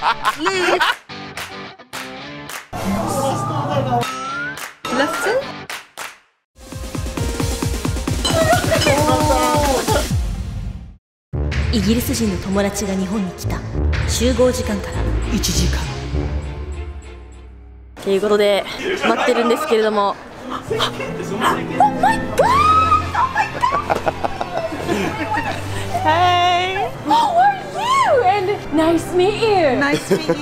Leave. Left it. Oh my god! Oh my god! Hey! How are you? And nice to meet you! Nice to meet you too!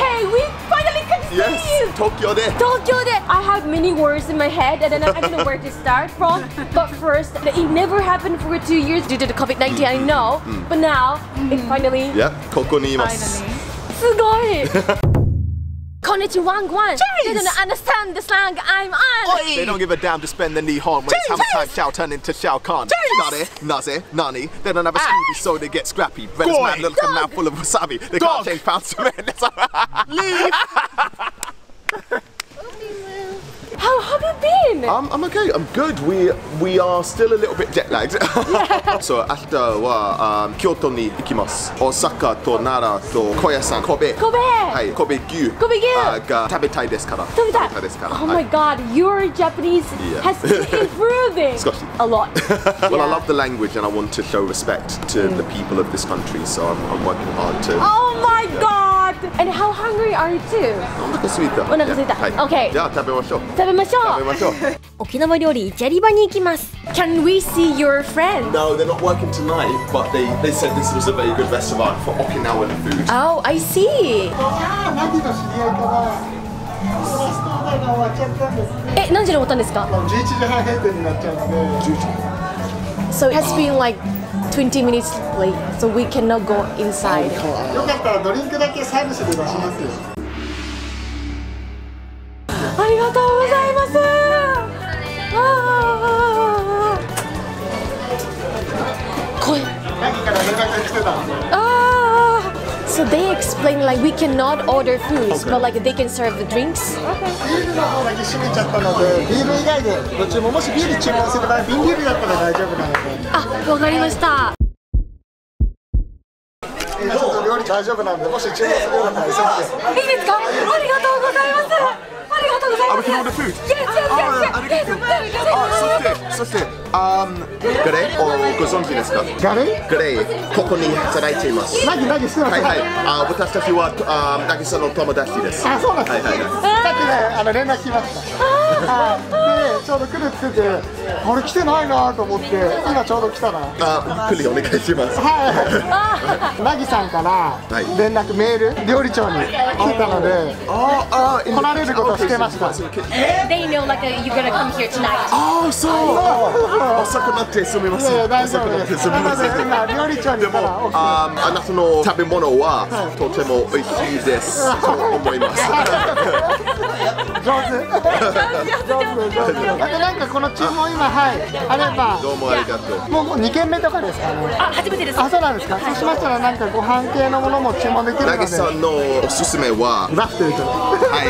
Hey, we finally can see you! Yes! Tokyo de! I have many words in my head and then I don't know where to start from. But first, it never happened for 2 years due to the COVID-19, I know. But now, it finally... Yeah, koko ni imasu. Sugoi! Konnichiwa. They don't understand the slang I'm on. Oi. They don't give a damn to spend the Nihon when it's hammer time chow turned into Shao Kahn. Nare, naze, nani. They don't have a smoothie so they get scrappy. Red's man look a mouth full of wasabi. They can't change pounds to minutes. Leave. How have you been? I'm okay, I'm good. We are still a little bit jet lagged. Yeah. So after Kyoto ni ikimasu. Osaka to Nara to Koyasan, Kobe. Hai, Kobe gyu. Ga tabetai desu kara. Oh my god, your Japanese has been improving. A lot. Well, I love the language and I want to show respect to the people of this country, so I'm working hard to. Oh my god. And how hungry are you too? Okay. Can we see your friends? No, they're not working tonight, but they said this was a very good restaurant for Okinawan food. Oh, I see. So it has been like 20 minutes late, so we cannot go inside. So they explain like we cannot order foods, but like they can serve the drinks. We can order food? Yes! Gare or gozonki desu ka? Gare, koko ni hataraite imasu. Watashitashiwa Nagisa no tomodachi desu. Ah,そうなんですね。さっきね、連絡来ました。で、ちょうど来るって言って、俺来てないなと思って、今ちょうど来たな。ゆっくりお願いします。はい。Nagiさんから連絡メール、料理長に来たので、来られることをしてました。They know like you're gonna come here tonight. Oh, so. Osaka-natte, sumimasen. Anata no tabemono wa totemo oishii desu to omoimasu. Jōzu. あとなんかこの注文今あれば。どうもありがとう。もう2軒目とかですかね。初めてです。あ、そうなんですか。そうしましたらなんかご飯系のものも注文できるので。Nagiさんのおすすめはラフテルと。はい。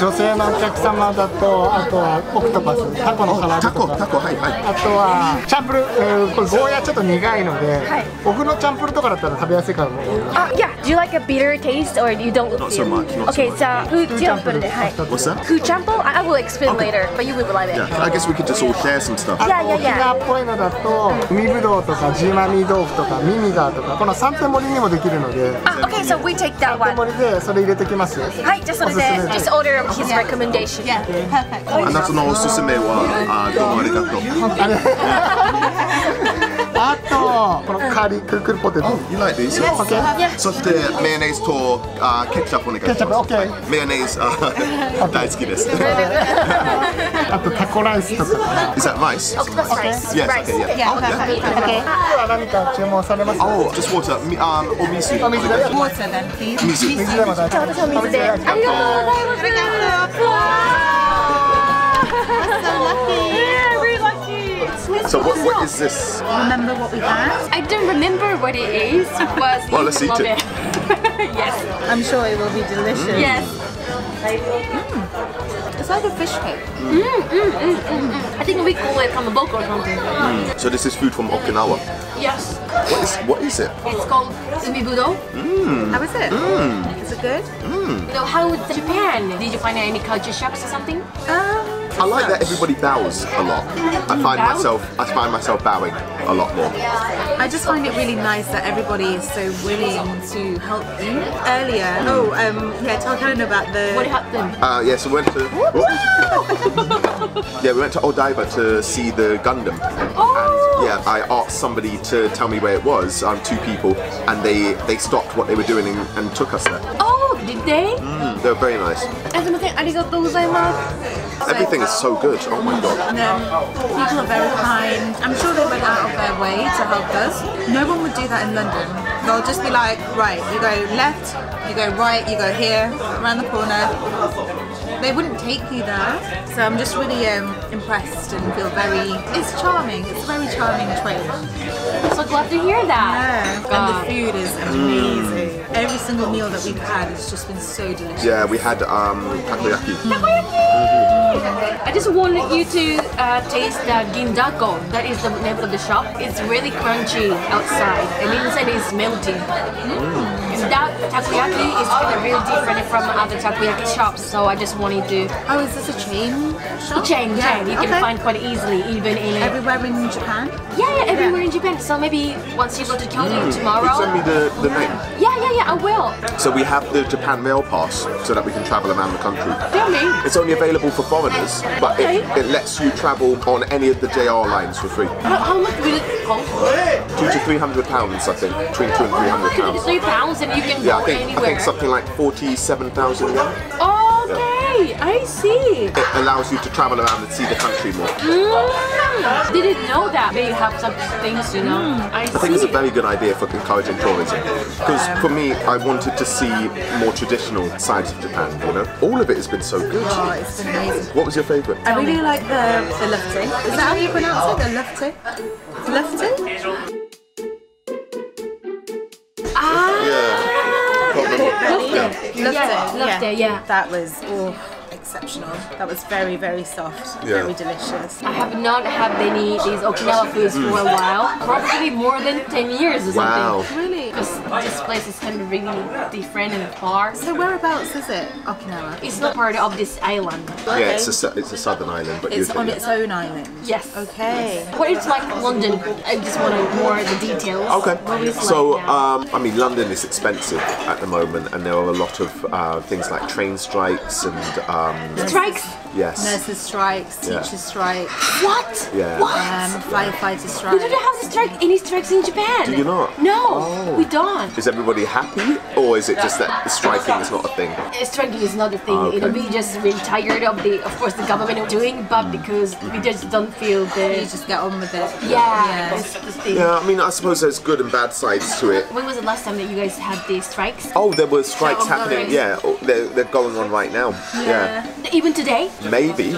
女性のお客様だと、あとはオクトパス、タコのサラダとか、あとはチャンプル、これゴーヤちょっと苦いので、僕のチャンプルとかだったら食べやすいかも。あ、いや、do you like a bitter taste or you don't? Not so much. Okay, so who chample? What's that? Who chample? I will explain later, but you will like it. Yeah, I guess we could just all share some stuff. Yeah. 沖縄っぽいのだと、海ぶどうとか、ジマミ豆腐とか、ミミガーとか、この三点盛りにもできるので。Okay, so we take that one. 三点盛りでそれ入れてきます。はい、じゃあそれで、just order his recommendation. Yeah, perfect. Anata no osusume wa domo arigatou. あとこのカリクルクルポテト。You like these? Okay. そしてマヨネーズとケチャップお願いします。ケチャップ OK。マヨネーズ大好きです。あとタコライスとか。Is that rice? Rice. Yes. Okay. Yeah. Okay. 今何か注文されますか？Oh, just water. お水。お水で。Water then please. 水。水でも大丈夫。私は水で。ありがとうございます。わあ。So what is this? Remember what we had? I don't remember what it is, but well, let's eat it. Yes. I'm sure it will be delicious. Yes. It's like a fish cake. I think we call it kamaboko or something. So this is food from Okinawa? Yes. What is it? It's called umibudo. How is it? Is it good? So how was Japan? Did you find any culture shocks or something? I like that everybody bows a lot. I find myself bowing a lot more. I just find it really nice that everybody is so willing to help you. Earlier, tell Helen about the... What happened? So we went to... we went to Odaiba to see the Gundam. And I asked somebody to tell me where it was, two people, and they stopped what they were doing and took us there. Oh, did they? They were very nice. Arigatou gozaimasu. Everything is so good, oh my god. And people are very kind. I'm sure they went out of their way to help us. No one would do that in London. They'll just be like, right, you go left, you go right, you go here, around the corner. They wouldn't take you there. So I'm just really impressed and feel very... It's charming. It's a very charming trip. So glad to hear that. Yeah. And the food is amazing. Every single meal that we've had has just been so delicious. Yeah, we had takoyaki. I just wanted you to taste the Gindako. That is the name of the shop. It's really crunchy outside and inside it's melting. That takoyaki is really different from other takoyaki shops, so I just wanted to... Oh, is this a chain shop? A chain. You can find quite easily, even in... Everywhere in Japan? Yeah, everywhere in Japan. So maybe once you go to Kyoto tomorrow... Send me the name. Yeah, I will. So we have the Japan Rail Pass, so that we can travel around the country. It's only available for foreigners, but it lets you travel on any of the JR lines for free. How much will it cost? £200 to £300, I think. Between £200 and £300. £3 and you can go anywhere. I think something like 47,000 yen. Okay, I see. It allows you to travel around and see the country more. Didn't know that they have some things, you know. I think it's a very good idea for encouraging tourism. Because for me, I wanted to see more traditional sides of Japan, you know. All of it has been so good. Oh, it's been amazing. What was your favourite? I really like the lefty. Is that how you pronounce it? The lefty? Loved it. That was exceptional. That was very, very soft, very delicious. I have not had any of these Okinawa foods for a while. Probably more than 10 years or something. Really? Because this place is kind of really different and far. So whereabouts is it, Okinawa? It's not part of this island. Okay. Yeah, it's a southern island. But it's on its own island? Yes. Okay. What it's like London? I just want more of the details. Okay. So, I mean, London is expensive at the moment and there are a lot of things like train strikes and... strikes? Yes. Nurses strikes, teachers strikes. What? Yeah. What? Firefighter strikes. We don't have any strikes in Japan. Do you not? No, we don't. Is everybody happy or is it just that the striking is not a thing? Striking is not a thing. We're just really tired of course, the government are doing, but because we just don't feel the... You just get on with it. Yeah, I mean, I suppose there's good and bad sides to it. When was the last time that you guys had these strikes? Oh, there were strikes happening, they're going on right now. Yeah. Even today? Maybe.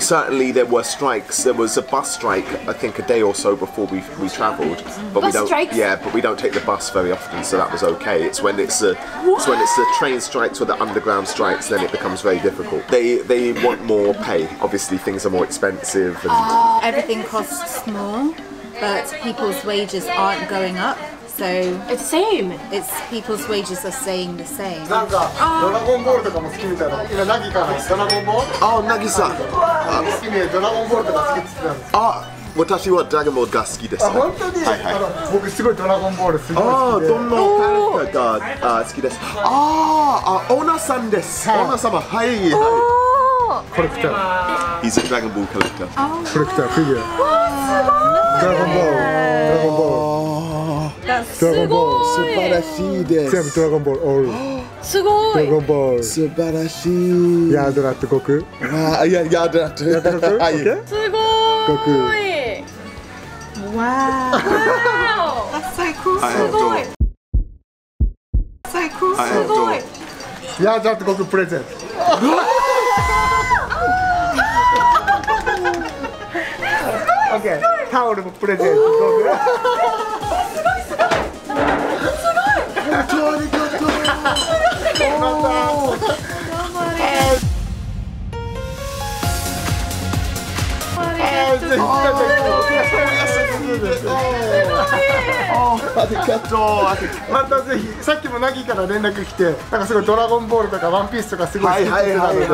Certainly there were strikes. There was a bus strike, I think, a day or so before we travelled. But we don't take the bus very often, so that was okay. It's when it's the train strikes or the underground strikes, then it becomes very difficult. They want more pay. Obviously, things are more expensive. And everything costs more, but people's wages aren't going up. So it's the same. It's people's wages are saying the same. Nagi-san. Watashi wa Dragon Ball ga suki desu. Ona-san desu. Ona-sama. Collector. He's a Dragon Ball collector. Collector figure. Dragon Ball. Dragon Ball, subarashii desu. Same Dragon Ball all. Dragon Ball. Subarashii. Yadrat Goku. Yadrat. Goku. Wow. That's so cool. Yadrat Goku present. Okay. Towel present. ありがとう。またぜひ、さっきもナギから連絡来て、なんかすごいドラゴンボールとかワンピースとかすごい好きなので、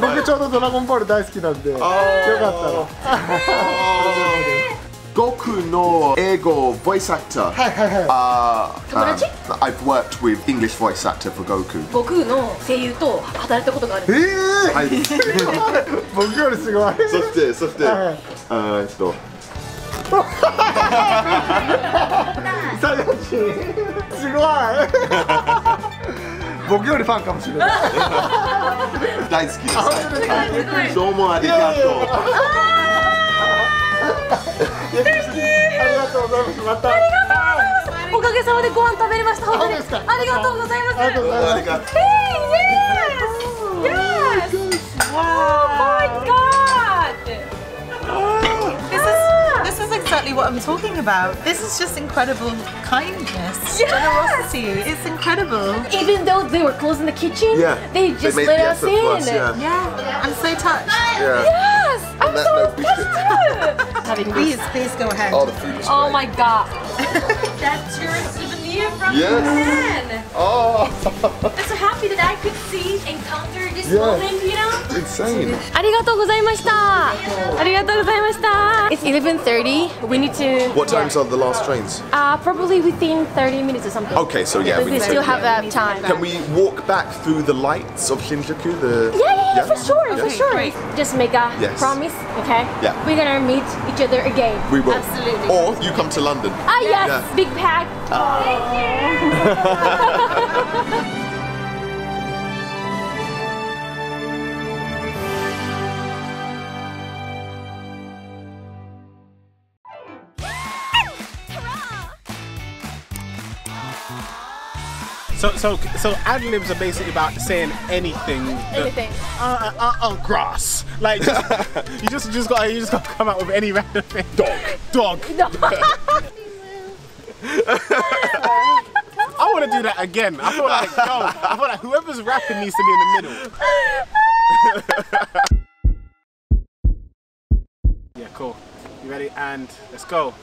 僕ちょうどドラゴンボール大好きなんで、よかったら。Goku no ego voice actor. I've worked with English voice actor for Goku. Goku no seiyuu to hatareta koto ga aru. Boku yori sugoi. So shite. Sayoshi. Sugoi. 僕よりファンかもしれない。大好きです。どうもありがとう。ありがとうございます。また。ありがとうございます。おかげさまでご飯食べれました。本当に。ありがとうございます。ありがとうございます。Yes! Oh my God! This is exactly what I'm talking about. This is just incredible kindness, generosity. It's incredible. Even though they were closed in the kitchen, they just let us in. Yeah, I'm so touched. Yes, I'm so touched too. Please go ahead. Oh my God. That's your souvenir from Japan. Oh. I'm so happy that I could see and encounter this moment, you know? Insane. ありがとうございました。ありがとうございました。It's 11:30. We need to. What times are the last trains? Probably within 30 minutes or something. Okay, so yeah, we still have that time. Can we walk back through the lights of Shinjuku? Yeah, for sure, for sure. Just make a promise, okay? Yeah. We're gonna meet each other again. We will. Absolutely. Or you come to London. Ah yes, big pack. Thank you. So ad-libs are basically about saying anything. Anything. Grass. Like you just got to come out with any random thing. Dog. I want to do that again. I feel like whoever's rapping needs to be in the middle. Yeah, cool. You ready? And let's go.